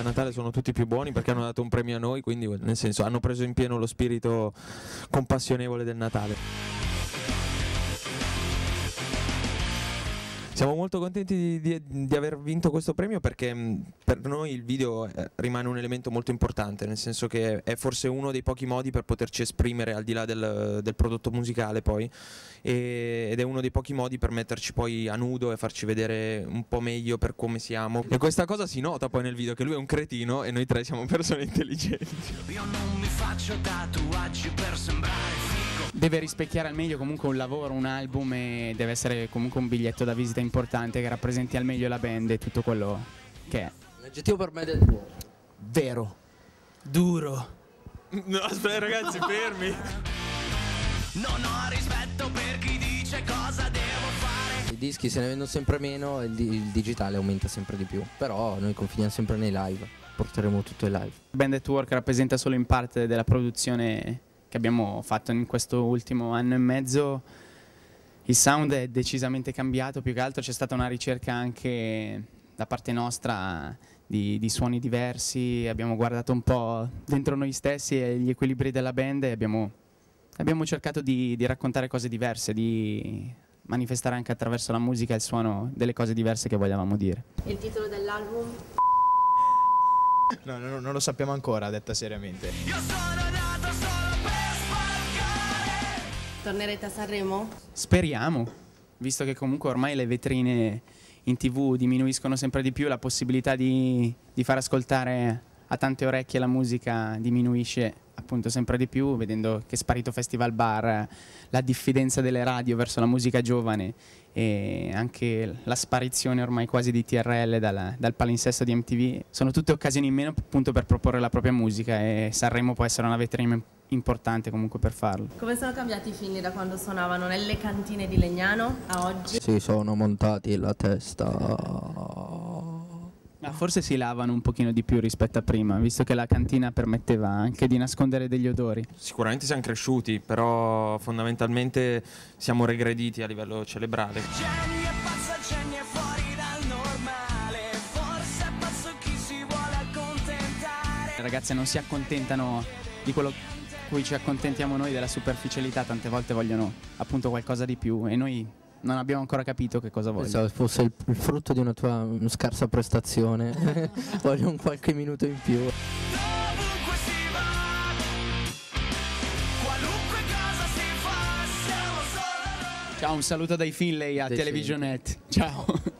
a Natale sono tutti più buoni perché hanno dato un premio a noi, quindi nel senso hanno preso in pieno lo spirito compassionevole del Natale. Siamo molto contenti di aver vinto questo premio perché per noi il video rimane un elemento molto importante, nel senso che è forse uno dei pochi modi per poterci esprimere al di là del prodotto musicale poi, ed è uno dei pochi modi per metterci poi a nudo e farci vedere un po' meglio per come siamo, e questa cosa si nota poi nel video che lui è un cretino e noi tre siamo persone intelligenti. Io non mi faccio tatuaggi per sembrare. Deve rispecchiare al meglio comunque un lavoro, un album, e deve essere comunque un biglietto da visita importante che rappresenti al meglio la band e tutto quello che è. L'aggettivo per me è vero, duro. No, aspetta ragazzi, fermi. Non ho rispetto per chi dice cosa devo fare. I dischi se ne vendono sempre meno e il digitale aumenta sempre di più, però noi confiniamo sempre nei live, porteremo tutto in live. Band at Work rappresenta solo in parte della produzione che abbiamo fatto in questo ultimo anno e mezzo. Il sound è decisamente cambiato, più che altro c'è stata una ricerca anche da parte nostra di suoni diversi, abbiamo guardato un po' dentro noi stessi e gli equilibri della band e abbiamo cercato di raccontare cose diverse, di manifestare anche attraverso la musica il suono delle cose diverse che volevamo dire. Il titolo dell'album? No, non lo sappiamo ancora, detta seriamente. Io sono nato solo. Tornerete a Sanremo? Speriamo, visto che comunque ormai le vetrine in TV diminuiscono sempre di più, la possibilità di far ascoltare a tante orecchie la musica diminuisce appunto sempre di più, vedendo che è sparito Festival Bar, la diffidenza delle radio verso la musica giovane e anche la sparizione ormai quasi di TRL dal palinsesto di MTV. Sono tutte occasioni in meno appunto per proporre la propria musica e Sanremo può essere una vetrina importante comunque per farlo. Come sono cambiati i Finley da quando suonavano nelle cantine di Legnano a oggi? Si sono montati la testa. Ma forse si lavano un pochino di più rispetto a prima, visto che la cantina permetteva anche di nascondere degli odori. Sicuramente siamo cresciuti, però fondamentalmente siamo regrediti a livello cerebrale. Geni è fuori dal normale, forse è pazzo chi si vuole accontentare. Le ragazze non si accontentano di quello cui ci accontentiamo noi, della superficialità, tante volte vogliono appunto qualcosa di più e noi non abbiamo ancora capito che cosa vogliono. Pensavo fosse il frutto di una tua scarsa prestazione, voglio un qualche minuto in più. Dovunque si va, qualunque cosa si fa, siamo solo noi. Ciao, un saluto dai Finley a Televisionet, ciao.